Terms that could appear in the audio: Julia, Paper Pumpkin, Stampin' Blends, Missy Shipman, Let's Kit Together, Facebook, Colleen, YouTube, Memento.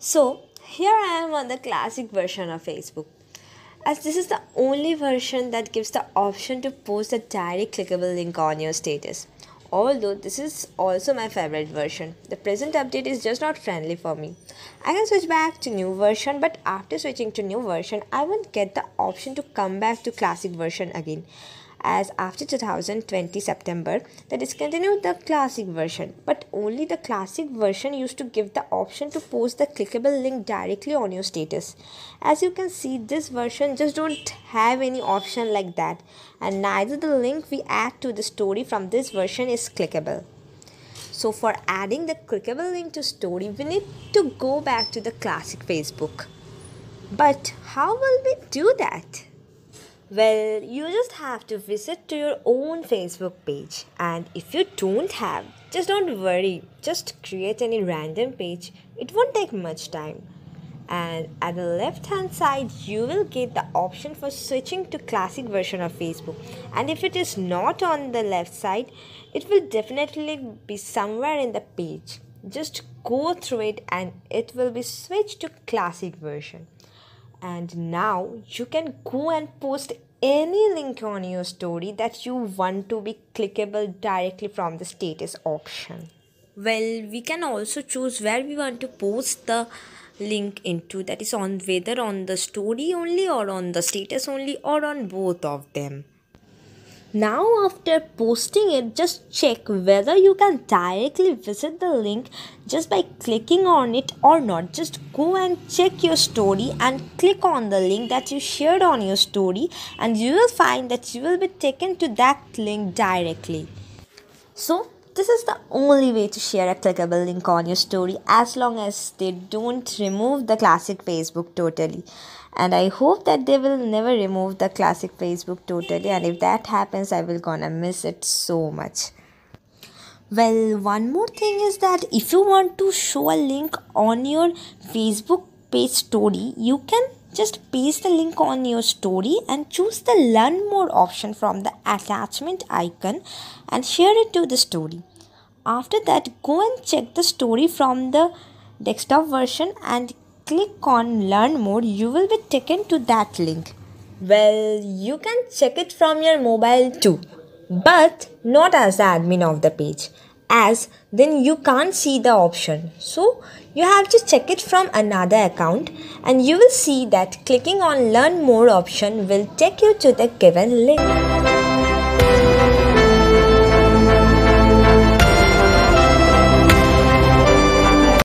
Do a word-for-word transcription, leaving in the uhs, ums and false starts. So here I am on the classic version of Facebook, as this is the only version that gives the option to post a direct clickable link on your status. Although this is also my favorite version, the present update is just not friendly for me. I can switch back to new version, but after switching to new version, I won't get the option to come back to classic version again, as after two thousand twenty September, they discontinued the classic version, but only the classic version used to give the option to post the clickable link directly on your status. As you can see, this version just don't have any option like that, and neither the link we add to the story from this version is clickable. So for adding the clickable link to story, we need to go back to the classic Facebook. But how will we do that? Well, you just have to visit to your own Facebook page, and if you don't have, just don't worry, just create any random page, it won't take much time. And at the left hand side, you will get the option for switching to classic version of Facebook, and if it is not on the left side, it will definitely be somewhere in the page. Just go through it and it will be switched to classic version. And now you can go and post any link on your story that you want to be clickable directly from the status option. Well, we can also choose where we want to post the link into, that is on whether on the story only or on the status only or on both of them. Now after posting it, just check whether you can directly visit the link just by clicking on it or not. Just go and check your story and click on the link that you shared on your story, and you will find that you will be taken to that link directly. So this is the only way to share a clickable link on your story, as long as they don't remove the classic Facebook totally. And I hope that they will never remove the classic Facebook totally, and if that happens, I will gonna miss it so much. Well, one more thing is that if you want to show a link on your Facebook page story, you can just paste the link on your story and choose the learn more option from the attachment icon and share it to the story. After that, go and check the story from the desktop version and click on learn more, you will be taken to that link. Well, you can check it from your mobile too, but not as the admin of the page, as then you can't see the option. So you have to check it from another account, and you will see that clicking on learn more option will take you to the given link.